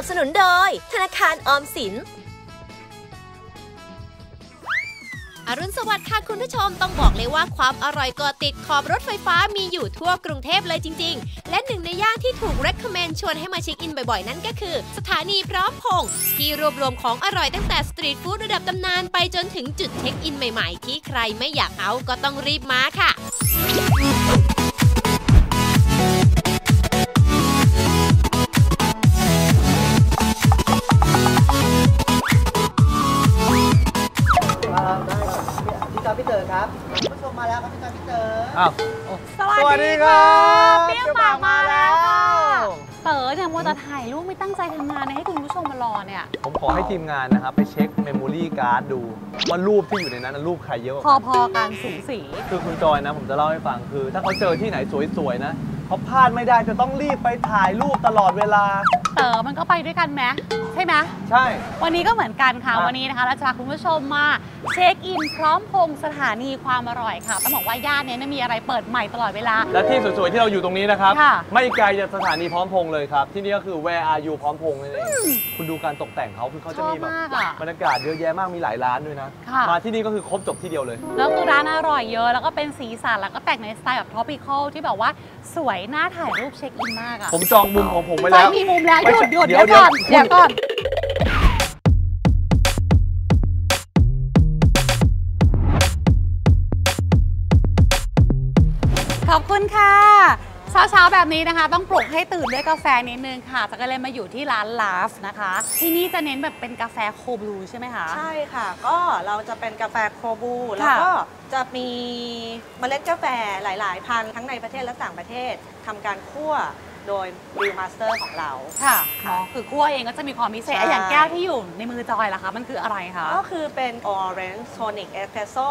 นับสนุนโดยธนาคารออมสินอรุณสวัสดิ์ค่ะคุณผู้ชมต้องบอกเลยว่าความอร่อยเกาะติดขอบรถไฟฟ้ามีอยู่ทั่วกรุงเทพเลยจริงๆและหนึ่งในย่านที่ถูก recommend ชวนให้มาเช็คอินบ่อยๆนั่นก็คือสถานีพร้อมพงษ์ที่รวบรวมของอร่อยตั้งแต่สตรีทฟู้ดระดับตำนานไปจนถึงจุดเช็คอินใหม่ๆที่ใครไม่อยากเอาก็ต้องรีบมาค่ะสวัสดีครับเปรี้ยวปากมาแล้วเต๋อเนี่ยมัวแต่ถ่ายรูปไม่ตั้งใจทำงานให้คุณผู้ชมมารอเนี่ยผมขอให้ทีมงานนะครับไปเช็คเมมโมรี่การ์ดดูว่ารูปที่อยู่ในนั้นรูปใครเยอะพอๆกันสูสีคือคุณจอยนะผมจะเล่าให้ฟังคือถ้าเขาเจอที่ไหนสวยๆนะเขาพลาดไม่ได้จะต้องรีบไปถ่ายรูปตลอดเวลาเต๋อมันก็ไปด้วยกันไหมใช่ไหมใช่วันนี้ก็เหมือนกันค่ะวันนี้นะคะเราจะพาคุณผู้ชมมาเช็คอินพร้อมพงษ์สถานีความอร่อยค่ะต้องบอกว่าย่านนี้มีอะไรเปิดใหม่ตลอดเวลาและที่สวยๆที่เราอยู่ตรงนี้นะครับไม่ไกลจากสถานีพร้อมพงษ์เลยครับที่นี่ก็คือ Where Are You พร้อมพงษ์นั่นเองคุณดูการตกแต่งเขาคือเขาจะมีแบบบรรยากาศเยอะแยะมากมีหลายร้านด้วยนะมาที่นี่ก็คือครบจบที่เดียวเลยแล้วคือร้านอร่อยเยอะแล้วก็เป็นสีสันแล้วก็แต่งในสไตล์แบบ tropical ที่แบบว่าสวยน่าถ่ายรูปเช็คอินมากอะผมจองมุมของผมไว้แล้วมีมุมแล้วหยุดเดี๋ยวก่อนขอบคุณค่ะเช้าๆแบบนี้นะคะต้องปลุกให้ตื่นด้วยกาแฟนิดนึงค่ะจะก็เลยมาอยู่ที่ร้านลาฟนะคะที่นี่จะเน้นแบบเป็นกาแฟโคบลูใช่ไหมคะใช่ค่ะก็เราจะเป็นกาแฟโคบลูแล้วก็จะมีเมล็ดกาแฟหลายๆพันทั้งในประเทศและต่างประเทศทำการคั่วโดยบิวมาสเตอร์ของเราค่ะคือคั่วเองก็จะมีความพิเศษอย่างแก้วที่อยู่ในมือจอยล่ะคะมันคืออะไรคะก็คือเป็นออเรนจ์โทนิกเอสเพรสโซ่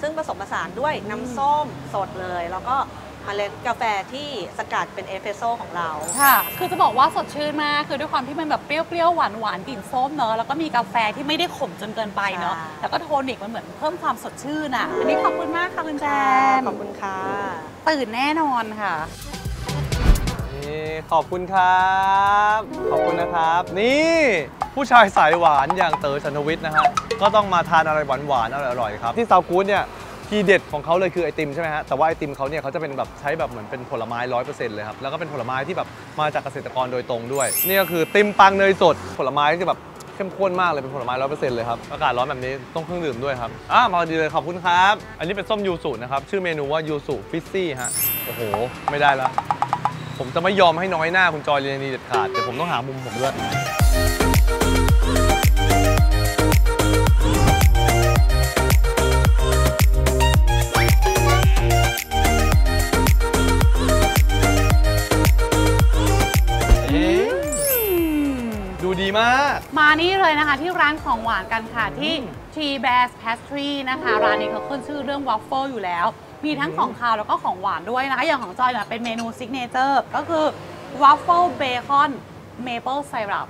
ซึ่งผสมผสานด้วยน้ำส้มสดเลยแล้วก็เมล็ดกาแฟที่สกัดเป็นเอสเพรสโซ่ของเราค่ะคือจะบอกว่าสดชื่นมากคือด้วยความที่มันแบบเปรี้ยวๆหวานๆกลิ่นส้มเนอะแล้วก็มีกาแฟที่ไม่ได้ขมจนเกินไปเนอะแล้วก็โทนิกมันเหมือนเพิ่มความสดชื่นอ่ะอันนี้ขอบคุณมากค่ะคุณแจมขอบคุณค่ะตื่นแน่นอนค่ะขอบคุณครับขอบคุณนะครับนี่ผู้ชายสายหวานอย่างเต๋อ ชันทวิทย์นะฮะก็ต้องมาทานอะไรหวานๆอร่อยๆครับที่ซาวกู๊ดเนี่ยทีเด็ดของเขาเลยคือไอติมใช่ไหมฮะแต่ว่าไอติมเขาเนี่ยเขาจะเป็นแบบใช้แบบเหมือนเป็นผลไม้ 100% เลยครับแล้วก็เป็นผลไม้ที่แบบมาจากเกษตรกรโดยตรงด้วยนี่ก็คือติมปังเนยสดผลไม้ที่แบบเข้มข้นมากเลยเป็นผลไม้ 100% เลยครับอากาศร้อนแบบนี้ต้องเครื่องดื่มด้วยครับมาดีเลยขอบคุณครับอันนี้เป็นส้มยูสุนะครับชื่อเมนูว่ายูสุฟิซซี่ฮะโอ้โหไม่ได้แล้วผมจะไม่ยอมให้น้อยหน้าคุณจอยเรนีเด็ดขาดแต่ผมต้องหามุมผมด้วยดูดีมากมานี่เลยนะคะที่ร้านของหวานกันค่ะที่ Three Bears Pastry นะคะร้านนี้เขาขึ้นชื่อเรื่องวอฟเฟิลอยู่แล้วมีทั้งของคาวแล้วก็ของหวานด้วยนะคะอย่างของจอยเนี่ยเป็นเมนูซิกเนเจอร์ก็คือวอฟเฟิลเบคอนเมเปิลไซรัป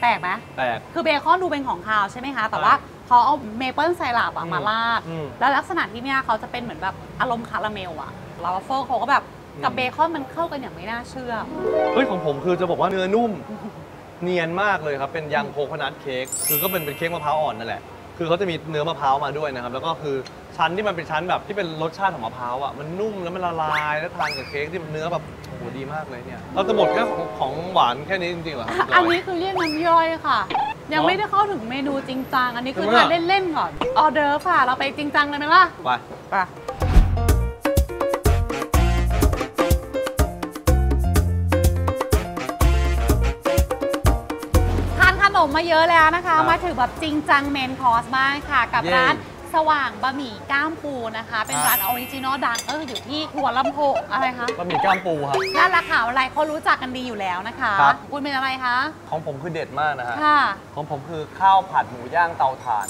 แปลกไหมแปลกคือเบคอนดูเป็นของคาวใช่ไหมคะแต่ว่าเขาเอาเมเปิลไซรัปมาราดแล้วลักษณะที่เนี่ยเขาจะเป็นเหมือนแบบอารมณ์คาราเมลอะแล้ววอฟเฟิลเขาก็แบบกับเบคอนมันเข้ากันอย่างไม่น่าเชื่อเฮ้ยของผมคือจะบอกว่าเนื้อนุ่มเนียนมากเลยครับเป็นยังโคโคนัทเค้กคือก็เป็นเค้กมะพร้าวอ่อนนั่นแหละคือเขาจะมีเนื้อมะพร้าวมาด้วยนะครับแล้วก็คือชั้นที่มันเป็นชั้นแบบที่เป็นรสชาติของมะพร้าวอ่ะมันนุ่มแล้วมันละลายแล้วทานกับเค้กที่มันเนื้อแบบโอ้โหดีมากเลยเนี่ยเราจะหมดแค่ของหวานแค่นี้จริงๆเหรอครับอันนี้คือเรียกน้ำย่อยค่ะยังไม่ได้เข้าถึงเมนูจริงจังอันนี้คือทานเล่นๆก่อนออเดอร์ค่ะเราไปจริงจังเลยไหมล่ะไปมาเยอะแล้วนะคะมาถึงแบบจริงจังเมนคอร์สบ้างค่ะกับร้านสว่างบะหมี่ก้ามปูนะคะเป็นร้านออริจินอลดังอยู่ที่หัวลำโพงอะไรคะบะหมี่ก้ามปูครับนั่นแหละค่ะอะไรเขารู้จักกันดีอยู่แล้วนะคะคุณเป็นอะไรคะของผมคือเด็ดมากนะฮะของผมคือข้าวผัดหมูย่างเตาถ่าน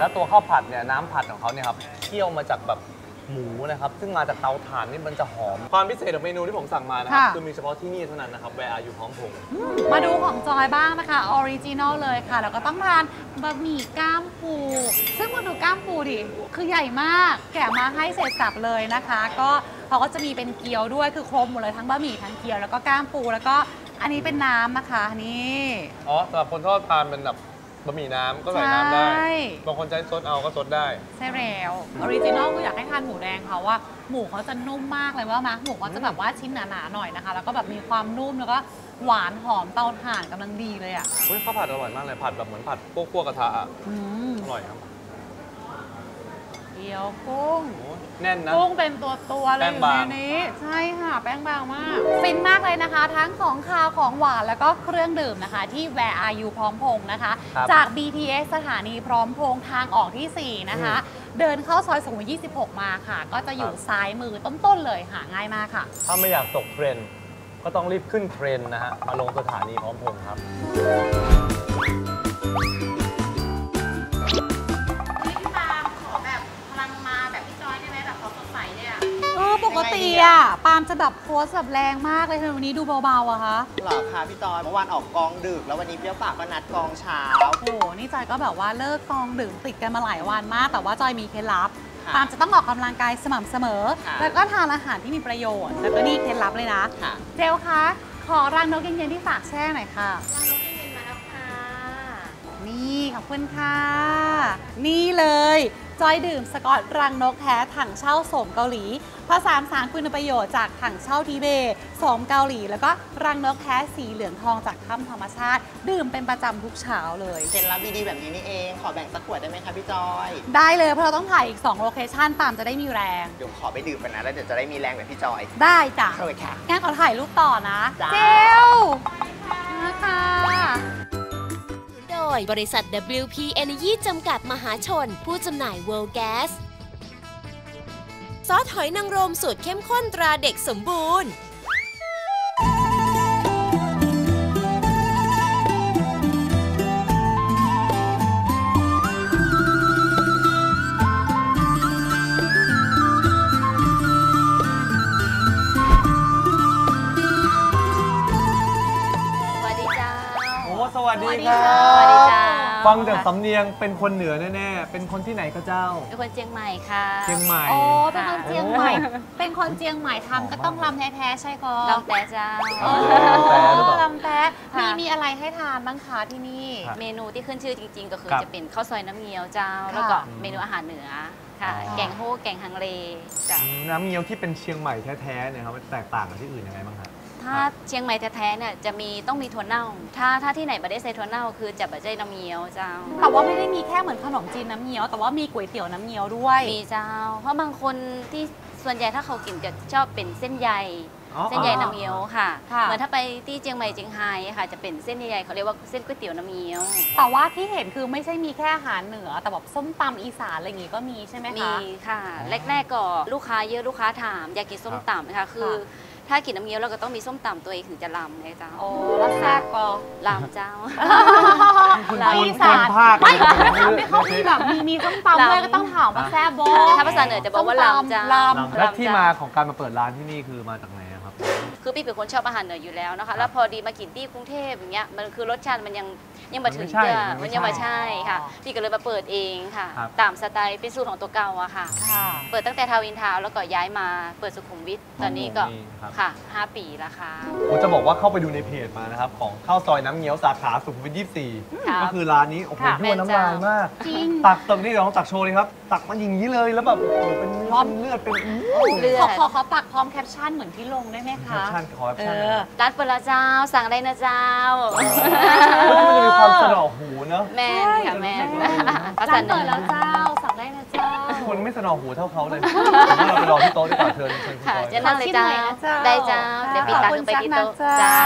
แล้วตัวข้าวผัดเนี่ยน้ำผัดของเขาเนี่ยครับเคี่ยวมาจากแบบหมูนะครับซึ่งมาจากเตาถ่านนี่มันจะหอมความพิเศษของเมนูที่ผมสั่งมานะครับคือมีเฉพาะที่นี่เท่านั้นนะครับแวร์อาร์ยูพร้อมพงษ์มาดูของจอยบ้างนะคะออริจินอลเลยค่ะแล้วก็ต้องทานบะหมี่ก้ามปูซึ่งมาดูก้ามปูดิคือใหญ่มากแกะมาให้เสร็จสับเลยนะคะก็เขาก็จะมีเป็นเกี๊ยวด้วยคือครบหมดเลยทั้งบะหมี่ทั้งเกี๊ยวแล้วก็ก้ามปูแล้วก็ อันนี้เป็นน้ำนะคะนี่อ๋อสำหรับคนทอดพานเป็นแบบบะหมี่น้ำก็ใส่น้ำได้บางคนใช้ซดเอาก็ซดได้ใช่แล้วออริจินอลก็อยากให้ทานหมูแดงเขาว่าหมูเขาจะนุ่มมากเลยว่ามั้ยหมูเขาจะแบบว่าชิ้นหนาๆหน่อยนะคะแล้วก็แบบมีความนุ่มแล้วก็หวานหอมเตาถ่านกำลังดีเลยอ่ะเฮ้ยข้าวผัดอร่อยมากเลยผัดแบบเหมือนผัดพวกกระทะอ่ะอร่อยครับเกี๊ยวกุ้งแน่นนะกุ้งเป็นตัวๆเลยอยู่ในนี้ใช่ค่ะแป้งบางมากฟินมากเลยนะคะทั้งของคาวของหวานแล้วก็เครื่องดื่มนะคะที่ Where Are You พร้อมพงษ์นะคะจาก BTS สถานีพร้อมพงษ์ทางออกที่4นะคะเดินเข้าซอยสุขุมวิท26มาค่ะก็จะอยู่ซ้ายมือต้นๆเลยค่ะง่ายมากค่ะถ้าไม่อยากตกเทรนด์ก็ต้องรีบขึ้นเทรนด์นะฮะมาลงสถานีพร้อมพงษ์ครับปกติอ่ะปาล์มจะแบบโพสแบบแรงมากเลยทำไมวันนี้ดูเบาๆอะคะหรอคะพี่จอยเมื่อวานออกกองดึกแล้ววันนี้เปรี้ยวปากก็นัดกองเช้าโอ้โหนี่จอยก็แบบว่าเลิกกองดึกติดกันมาหลายวันมากแต่ว่าจอยมีเคล็ดลับปาล์มจะต้องออกกำลังกายสม่ำเสมอแล้วก็ทานอาหารที่มีประโยชน์แล้วก็นี่เคล็ดลับเลยนะเจลคะขอรังนกเย็นๆที่ฝากแช่หน่อยค่ะนี่ขอบคุณค่ะนี่เลยจอยดื่มสกอตรังนกแท้ถังเช่าสมเกาหลีผสานสารคุณประโยชน์จากถังเช่าทิเบตสมเกาหลีแล้วก็รังนกแท้สีเหลืองทองจากถ้ำธรรมชาติดื่มเป็นประจำทุกเช้าเลยเคล็ดลับดีๆแบบนี้นี่เองขอแบ่งสักขวดได้ไหมคะพี่จอยได้เลยเพราะเราต้องถ่ายอีก2โลเคชั่นปามจะได้มีแรงเดี๋ยวขอไปดื่มกันนะแล้วเดี๋ยวจะได้มีแรงแบบพี่จอยได้จ้ะโอเคค่ะงั้นขอถ่ายรูปต่อนะเจลนะคะโดยบริษัท WP Energy จำกัดมหาชนผู้จำหน่าย World Gas ซอสหอยนางรมสูตรเข้มข้นตราเด็กสมบูรณ์สวัสดีค่ะฟังจากสำเนียงเป็นคนเหนือแน่ๆเป็นคนที่ไหนก็เจ้าเป็นคนเชียงใหม่ค่ะเชียงใหม่โอ้เป็นคนเชียงใหม่เป็นคนเชียงใหม่ทำก็ต้องลำแท้ๆใช่ก็ลำแท้เจ้าลำแท้มีอะไรให้ทานบ้างคะที่นี่เมนูที่ขึ้นชื่อจริงๆก็คือจะเป็นข้าวซอยน้ำเงี้ยวเจ้าแล้วก็เมนูอาหารเหนือค่ะแกงโฮแกงฮังเลจ้ะน้ำเงี้ยวที่เป็นเชียงใหม่แท้ๆเนี่ยครับมันแตกต่างกับที่อื่นยังไงบ้างคะถ้าเชียงใหม่แท้ๆเนี่ยจะมีต้องมีถั่วเน่าถ้าที่ไหนไม่ได้ใส่ถั่วเน่าคือจะไม่ใช่น้ำเงี้ยวเจ้าแต่ว่าไม่ได้มีแค่เหมือนขนมจีนน้ำเงี้ยวแต่ว่ามีก๋วยเตี๋ยวน้ำเงี้ยวด้วยมีเจ้าเพราะบางคนที่ส่วนใหญ่ถ้าเขากินจะชอบเป็นเส้นใยน้ำเงี้ยวค่ะเหมือนถ้าไปที่เชียงใหม่เชียงรายค่ะจะเป็นเส้นใหญ่ๆเขาเรียกว่าเส้นก๋วยเตี๋ยวน้ำเงี้ยวแต่ว่าที่เห็นคือไม่ใช่มีแค่อาหารเหนือแต่แบบส้มตำอีสานอะไรอย่างงี้ก็มีใช่ไหมคะมีค่ะแรกๆก็ลูกค้าเยอะลูกค้าถามอยากกินส้มตำนะคะคือถ้ากินน้ำเงี้ยวเราก็ต้องมีส้มตำตัวเองถึงจะลำไงเจ้าโอ้แล้วแซ่บก็ลำเจ้าเราอีสานไม่เขามีแบบมีส้มตำด้วยก็ต้องถามว่าแซ่บบ่ถ้าภาษาเหนือจะบอกว่าลำเจ้าและที่มาของการมาเปิดร้านที่นี่คือมาจากไหนครับคือพี่เป็นคนชอบอาหารเหนืออยู่แล้วนะคะแล้วพอดีมากินที่กรุงเทพอย่างเงี้ยมันคือรสชาติมันยังมาถึงจ้ะมันยังมาใช่ค่ะพี่ก็เลยมาเปิดเองค่ะตามสไตล์เป็นสูตรของตัวเก่าอะค่ะเปิดตั้งแต่ทาวินทาวแล้วก็ย้ายมาเปิดสุขุมวิทตอนนี้ก็ค่ะ5ปีแล้วค่ะผมจะบอกว่าเข้าไปดูในเพจมานะครับของข้าวซอยน้ำเงี้ยวสาขาสุขุมวิท24ก็คือร้านนี้โอ้โหยั่วน้ำลายมากตักตรงนี้ลองตักโชว์เลยครับตักมาอย่างนี้เลยแล้วแบบเป็นเลือดเป็นเลือดขอตักพร้อมแคปชั่นเหมือนที่ลงได้ไหมคะร้านเปิดแล้วเจ้าสั่งอะไรนะเจ้ามันจะมีความสะเดาะหูเนอะแม่ค่ะแม่ร้านเปิดแล้วเจ้าสั่งได้นะเจ้าคนไม่สะเดาะหูเท่าเขาเลยเราไปรอที่โต๊ะดีกว่าเชิญค่ะจะนั่งเลยเจ้าได้เจ้าเดี๋ยวไปตักไปที่โต๊ะเจ้า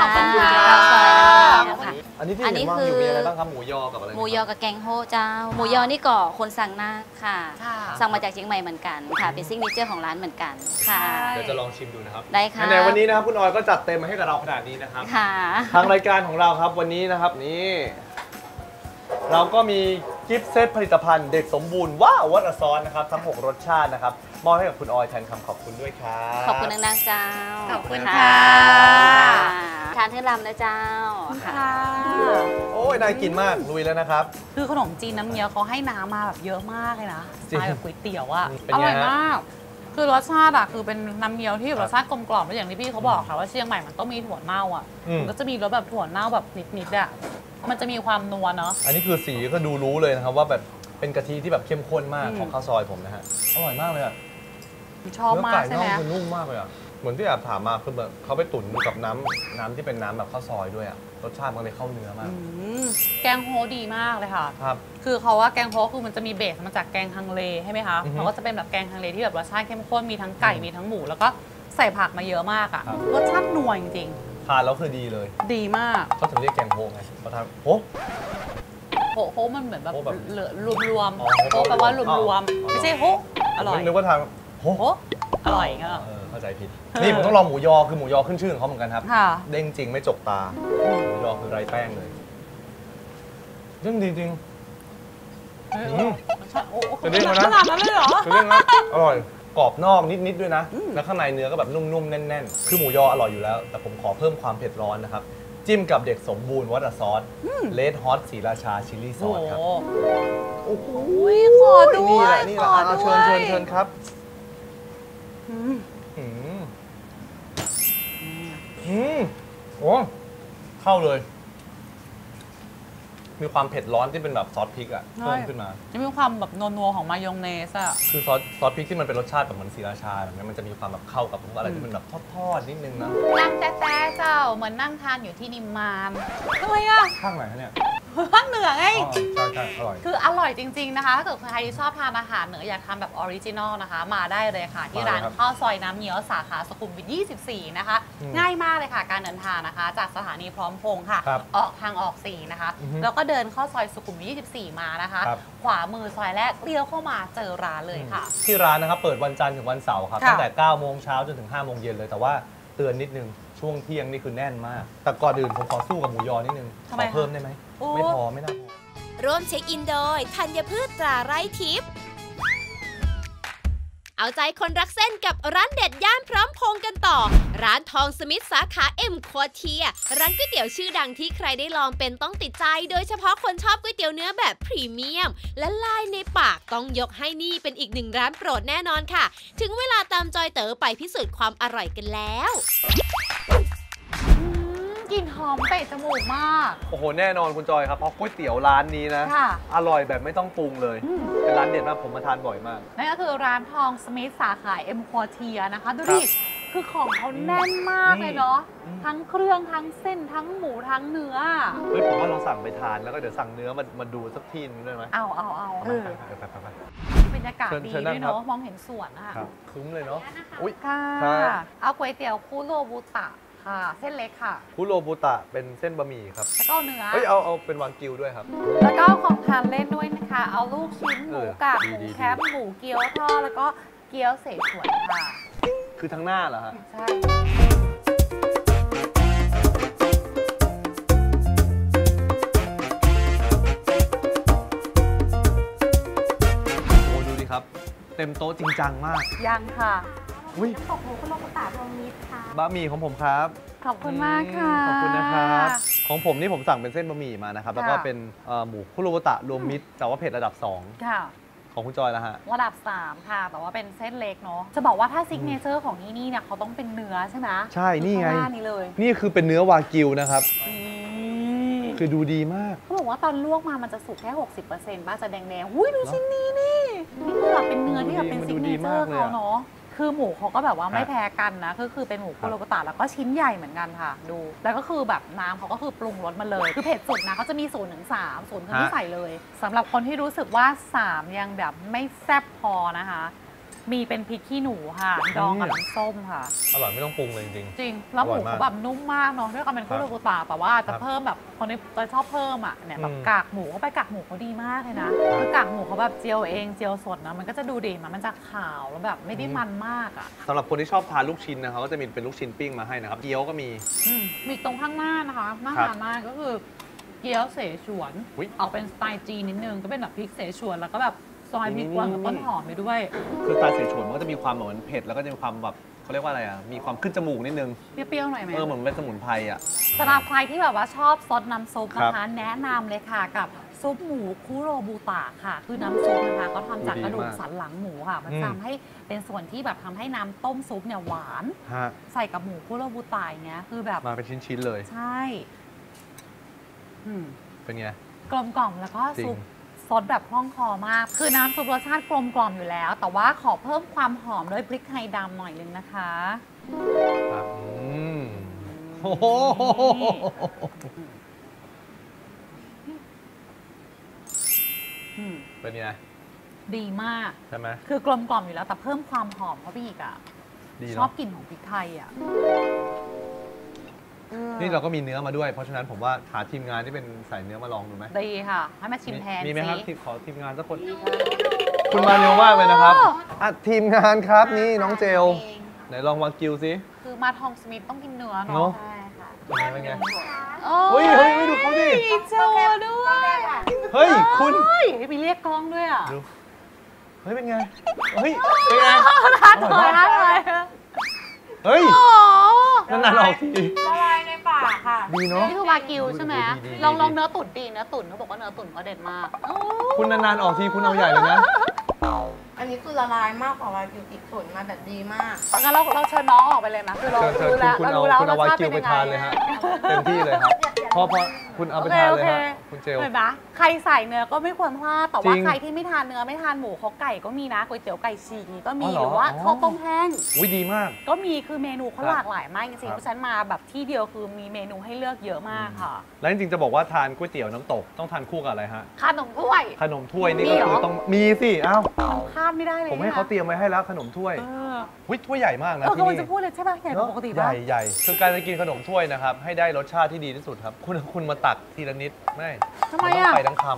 ขอบคุณค่ะอันนี้คือมีอะไรบ้างครับหมูยอกับอะไรหมูยอกับแกงโฮเจ้าหมูยอนี่ก็คนสั่งหน้าค่ะสั่งมาจากเชียงใหม่เหมือนกันค่ะเป็นซิกเนเจอร์ของร้านเหมือนกันค่ะเดี๋ยวจะลองชิมดูนะครับได้ค่ะในวันนี้นะครับคุณออยก็จัดเต็มมาให้กับเราขนาดนี้นะครับค่ะทางรายการของเราครับวันนี้นะครับนี่เราก็มีกิฟต์เซตผลิตภัณฑ์เด็กสมบูรณ์ว้าววัตรซอนนะครับทั้ง6รสชาตินะครับมอบให้กับคุณออยแทนคำขอบคุณด้วยครับขอบคุณนางเจ้าขอบคุณค่ะ ทานให้ลำนะเจ้าค่ะโอ้ยน่ากินมากลุยแล้วนะครับคือขนมจีนน้ำเงี้ยวเขาให้น้ำมาแบบเยอะมากเลยนะสไตล์แบบก๋วยเตี๋ยวอ่ะอร่อยมากคือรสชาติอะคือเป็นน้ำเงี้ยวที่รสชาติกลมกล่อมแล้วอย่างที่พี่เขาบอกค่ะว่าเชียงใหม่มันต้องมีถั่วเน่าอ่ะมันก็จะมีรสแบบถั่วเน่าแบบนิดๆอ่ะมันจะมีความนัวเนาะอันนี้คือสีก็ดูรู้เลยนะครับว่าแบบเป็นกะทิที่แบบเข้มข้นมากของข้าวซอยผมนะฮะอร่อยมากเลยอ่ะชอบมากใช่ไหมเนื้อไก่นุ่มมากเลยอ่ะเหมือนที่แอบถามมาคือแบบเขาไปตุ๋นกับน้ำที่เป็นน้ำแบบข้าวซอยด้วยอ่ะรสชาติมันเลยเข้าเนื้อมากแกงโฮดีมากเลยค่ะครับคือเขาว่าแกงโฮคือมันจะมีเบสมาจากแกงฮังเลใช่ไหมคะเขาก็จะเป็นแบบแกงฮังเลที่แบบรสชาติเข้มข้นมีทั้งไก่มีทั้งหมูแล้วก็ใส่ผักมาเยอะมากอ่ะรสชาตินัวจริงๆทานแล้วคือดีเลยดีมากเขาถึงเรียกแกงโฮไงพอทานโฮโฮมันเหมือนแบบรวมๆโฮแปลว่ารวมๆไม่ใช่โฮอร่อยนึกว่าทานโฮอร่อยค่ะเข้าใจผิดนี่ผมต้องลองหมูยอคือหมูยอขึ้นชื่อของเขาเหมือนกันครับเด้งจริงไม่จกตาหมูยอคือไร้แป้งเลยเรื่องดีจริงจะเด้งนะขนาดนั้นเลยเหรอจะเด้งนะอร่อยกรอบนอกนิดๆด้วยนะแล้วข้างในเนื้อก็แบบนุ่มๆแน่นๆคือหมูยออร่อยอยู่แล้วแต่ผมขอเพิ่มความเผ็ดร้อนนะครับจิ้มกับเด็กสมบูรณ์วัตซอสเลดฮอตศรีราชาชิลลี่ซอสครับโอ้โหขอด้วยขอด้วยเชิญเชิญครับโอ้เข้าเลยมีความเผ็ดร้อนที่เป็นแบบซอสพริกอ่ะเพิ่มขึ้นมาจะมีความแบบนัวๆของมายองเนสอ่ะคือซอสพริกที่มันเป็นรสชาติแบบเหมือนศรีราชาแบบนี้มันจะมีความแบบเข้ากับอะไรที่มันแบบทอดๆนิดนึงนะนั่งแต๊ะเจ้าเหมือนนั่งทานอยู่ที่นิมมานทำไมอ่ะข้างไหนคะเนี่ยข้างเหนือไงอร่อยคืออร่อยจริงๆนะคะถ้าเกิดใครชอบทานอาหารเหนืออยากทานแบบออริจินอลนะคะมาได้เลยค่ะที่ร้านข้าวซอยน้ำเงี้ยวสาขาสุขุมวิท 24นะคะง่ายมากเลยค่ะการเดินทางนะคะจากสถานีพร้อมพงษ์ค่ะออกทางออก4นะคะแล้วก็เดินเข้าซอยสุขุมวิท 24มานะคะขวามือซอยแรกเลี้ยวเข้ามาเจอร้านเลยค่ะที่ร้านนะครับเปิดวันจันทร์ถึงวันเสาร์ครับตั้งแต่ 9 โมงเช้าจนถึง 5 โมงเย็นเลยแต่ว่าเตือนนิดนึงช่วงเที่ยงนี่คือแน่นมากแต่ก่อนอื่นผมขอสู้กับหมูยอนิดนึงขอเพิ่มได้ไหมไม่พอไม่ได้ร่วมเช็คอินโดยธัญพืชตราไร่ทิพย์เอาใจคนรักเส้นกับร้านเด็ดย่านพร้อมพงษ์กันต่อร้านทองสมิธสาขาเอ็มโคเทียร้านก๋วยเตี๋ยวชื่อดังที่ใครได้ลองเป็นต้องติดใจโดยเฉพาะคนชอบก๋วยเตี๋ยวเนื้อแบบพรีเมียมและลายในปากต้องยกให้นี่เป็นอีกหนึ่งร้านโปรดแน่นอนค่ะถึงเวลาตามจอยเต๋อไปพิสูจน์ความอร่อยกันแล้วกลิ่นหอมเตะจมูกมากโอ้โหแน่นอนคุณจอยครับเพราะก๋วยเตี๋ยวร้านนี้นะอร่อยแบบไม่ต้องปรุงเลยเป็นร้านเด็ดมากผมมาทานบ่อยมากนั่นก็คือร้านทองสมิธสาขาเอ็มโคเทียนะคะดูดิคือของเขาแน่นมากเลยเนาะทั้งเครื่องทั้งเส้นทั้งหมูทั้งเนื้อเฮ้ยผมว่าเราสั่งไปทานแล้วก็เดี๋ยวสั่งเนื้อมาดูสักทีนึงได้ไหมเอาบรรยากาศดีด้วยเนาะมองเห็นสวนอะคุ้มเลยเนาะอุ้ยค่ะเอาก๋วยเตี๋ยวคุโรบุตะเส้นเล็กค่ะคุโรบุตะเป็นเส้นบะหมี่ครับแล้วก็เนื้อเอาเป็นวากิวด้วยครับแล้วก็ของทานเล่นด้วยนะคะเอาลูกชิ้นหมูกรอบหมูแคบหมูเกี๊ยวทอดแล้วก็เกี๊ยวเสฉวนค่ะคือทั้งหน้าเหรอฮะใช่โอ้ดูดิครับเต็มโต๊ะจริงจังมากยังค่ะขอบคุณคุณโรบุตะรวมมิตรค่ะบะหมี่ของผมครับขอบคุณมากค่ะขอบคุณนะครับของผมนี่ผมสั่งเป็นเส้นบะหมี่มานะครับแล้วก็เป็นหมูคุโรบุตะรวมมิตรแต่ว่าเผ็ดระดับ2ค่ะของคุณจอยนะฮะระดับ3ค่ะแต่ว่าเป็นเส้นเล็กเนาะจะบอกว่าถ้าซิกเนเจอร์ของที่นี่เนี่ยเขาต้องเป็นเนื้อใช่ไหมใช่นี่ไงนี่คือเป็นเนื้อวากิวนะครับคือดูดีมากเขาบอกว่าตอนลวกมามันจะสุกแค่ 60% บ้างจะแดงแดงอุ้ยดูชิ้นนี้นี่คือแบบเป็นเนื้อที่แบบเป็นซิกเนเจอร์เขาเนาะคือหมูเขาก็แบบว่าไม่แพ้กันนะคือเป็นหมูคุโรบุตะแล้วก็ชิ้นใหญ่เหมือนกันค่ะดูแล้วก็คือแบบน้ำเขาก็คือปรุงรสมาเลยคือเผ็ดสุดนะเขาจะมี0 ถึง 3ส่วนคือที่ใส่เลยสำหรับคนที่รู้สึกว่า3ยังแบบไม่แซ่บพอนะคะมีเป็นพริกขี้หนูค่ะดองกับน้ำส้มค่ะอร่อยไม่ต้องปรุงเลยจริงจริงแล้วหมูเขาแบบนุ่มมากเนาะด้วยความเป็นคุโรบุตะแต่ว่าจะเพิ่มแบบคนที่ชอบเพิ่มอ่ะเนี่ยแบบกากหมูเข้าไปกากหมูเขาดีมากเลยนะคือกากหมูเขาแบบเจียวเองเจียวสดนะมันก็จะดูดีมันจะขาวแล้วแบบไม่ได้มันมากอ่ะสำหรับคนที่ชอบทานลูกชิ้นนะคะก็จะมีเป็นลูกชิ้นปิ้งมาให้นะครับเกี๊ยวก็มีตรงข้างหน้านะคะน่าทานมากก็คือเกี๊ยวเสฉวนออกเป็นสไตล์จีนนิดนึงก็เป็นแบบพริกเสฉวนแล้วก็แบบซอยพริกกวางกับต้นหอมไปด้วยคือตาเสฉวนมันก็จะมีความเหมือนเผ็ดแล้วก็จะมีความแบบ เขาเรียกว่าอะไรอ่ะมีความขึ้นจมูกนิดนึงเปรี้ยวๆหน่อยไหมเหมือนเป็นสมุนไพรอ่ะสำหรับใครที่แบบว่าชอบซดน้ำซุปนะคะแนะนำเลยค่ะกับซุปหมูคุโรบุตะค่ะคือน้ำซุปนะคะก็ทำจากกระดูกสันหลังหมูค่ะมันทำให้เป็นส่วนที่แบบทำให้น้ำต้มซุปเนี่ยหวานใส่กับหมูคุโรบุตะอย่างเงี้ยคือแบบมาเป็นชิ้นๆเลยใช่เป็นไงกลมกล่อมแล้วก็ซุปซดแบบคล่องคอมากคือน้ำซุปรสชาติกลมกล่อมอยู่แล้วแต่ว่าขอเพิ่มความหอมด้วยพริกไทยดำหน่อยนึงนะคะโอ้โหเป็นไงดีมากใช่ไหมคือกลมกล่อมอยู่แล้วแต่เพิ่มความหอมเข้าไปอีกอ่ะชอบกลิ่นของพริกไทยอ่ะนี่เราก็มีเนื้อมาด้วยเพราะฉะนั้นผมว่าหาทีมงานที่เป็นสายเนื้อมาลองดูไหมดีค่ะให้มาชิมแทนมีไหมครับขอทีมงานสักคนคุณมาเร็วมากเลยนะครับทีมงานครับนี่น้องเจลไหนลองวากิวสิคือมาทองสมิธต้องกินเนื้อเนาะใช่ค่ะเป็นไงเฮ้ยเฮ้ยดูเขาดิเจลด้วยเฮ้ยคุณไปเรียกกล้องด้วยอ่ะเฮ้ยเป็นไงเฮ้ยเป็นไงท้าทายท้าทายเฮ้ยนั่นน่ะลองทีละลายในปากค่ะดีเนาะนี่คือวากิวใช่ไหมลองเนื้อตุ๋นดีเนื้อตุ๋นเขาบอกว่าเนื้อตุ๋นเขาเด็ดมากคุณนานๆออกทีคุณเอาใหญ่เลยนะอันนี้คือละลายมากกว่าวากิวอีกตุ๋นมาแบบดีมากงั้นเราเชิญน้องออกไปเลยนะคือเรารู้แล้วคุณเอาวากิวไปทานเลยฮะเต็มที่เลยครับพอคุณเอาไปทานเลยฮะคุณเจลเห็นปะใครใส่เนื้อก็ไม่ควรพลาดแต่ว่าใครที่ไม่ทานเนื้อไม่ทานหมูเขาไก่ก็มีนะก๋วยเตี๋ยวไก่ฉีกก็มีหรือว่าข้าวต้มแห้งอุ้ยดีมากก็มีคือเมนูเขาหลากหลายมากจริงๆเพราะฉันมาแบบที่เดียวคือมีเมนูให้เลือกเยอะมากค่ะแล้วจริงๆจะบอกว่าทานก๋วยเตี๋ยวน้ำตกต้องทานคู่กับอะไรฮะขนมถ้วยนี่ก็คือต้องมีสิเอ้าพลาดไม่ได้เลยผมให้เขาเตรียมไว้ให้แล้วขนมถ้วยวิถ้วยใหญ่มากนะที่นี่จะพูดเลยใช่ป่ะใหญ่ปกติใหญ่คือการจะกินขนมถ้วยนะครับให้ได้รสชาติที่ดีที่สุดครับคุณมาตักทีละนิดไม่ต้องไปทั้งคำ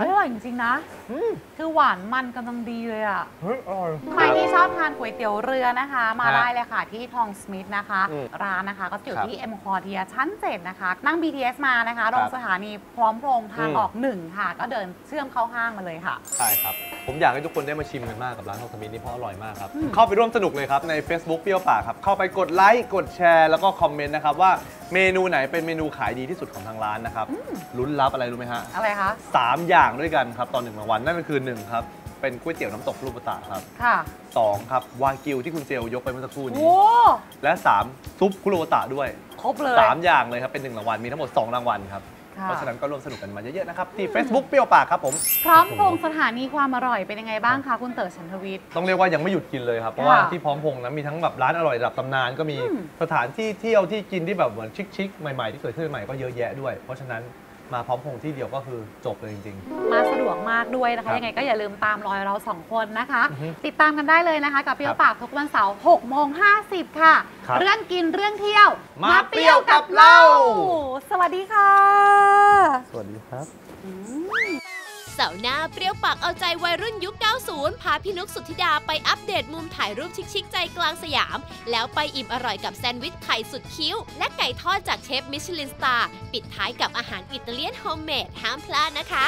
อร่อยจริงๆนะคือหวานมันกำลังดีเลยอ่ะใครที่ชอบทานก๋วยเตี๋ยวเรือนะคะมาได้เลยค่ะที่ทองสมิธนะคะร้านนะคะก็อยู่ที่เอ็มคอเทียชั้น 7นะคะนั่ง BTS มานะคะลงสถานีพร้อมพงษ์ทางออก 1ค่ะก็เดินเชื่อมเข้าห้างมาเลยค่ะใช่ครับผมอยากให้ทุกคนได้มาชิมกันมากกับร้านทองสมิธนี่เพราะอร่อยมากครับเข้าไปร่วมสนุกเลยครับใน Facebook เปรี้ยวปากครับเข้าไปกดไลค์กดแชร์แล้วก็คอมเมนต์นะครับว่าเมนูไหนเป็นเมนูขายดีที่สุดของทางร้านนะครับลุ้นรับอะไรรู้ไหมฮะอะไรคะ3อย่างด้วยกันครับตอน1รางวัลนั่นก็คือ1ครับเป็นก๋วยเตี๋ยวน้ำตกลูกตาครับค่ะ2ครับวากิวที่คุณเจลยกไปเมื่อสักครู่นี้และ3ซุปคุโรตะด้วยครบเลย3อย่างเลยครับเป็น1รางวัลมีทั้งหมด2รางวัลครับเพราะฉะนั้นก็ร่วมสนุกกันมาเยอะๆนะครับที่ Facebook เปรี้ยวปากครับผมพร้อมพงษ์สถานีความอร่อยเป็นยังไงบ้างคะคุณเต๋อชันทวิชต้องเรียกว่ายังไม่หยุดกินเลยครับเพราะว่าที่พร้อมพงษ์นะมีทั้งแบบร้านอร่อยระดับตำนานก็มีสถานที่เที่ยวที่กินที่แบบเหมือนชิคๆใหม่ๆที่เกิดขึ้นใหม่ก็เยอะแยะด้วยเพราะฉะนั้นมาพร้อมพงษ์ที่เดียวก็คือจบเลยจริงๆมาสะดวกมากด้วยนะคะยังไงก็อย่าลืมตามรอยเรา2คนนะคะติดตามกันได้เลยนะคะกับเปรี้ยวปากทุกวันเสาร์18:50ค่ะเรื่องกินเรื่องเที่ยวมาเปรี้ยวกับเราสวัสดีค่ะสวัสดีครับเสาร์หน้าเปรี้ยวปากเอาใจวัยรุ่นยุค 90 พาพี่นุกสุทธิดาไปอัปเดตมุมถ่ายรูปชิคๆใจกลางสยามแล้วไปอิ่มอร่อยกับแซนด์วิชไข่สุดคิ้วและไก่ทอดจากเชฟมิชลินสตาร์ปิดท้ายกับอาหารอิตาเลียนโฮมเมดห้ามพลาดนะคะ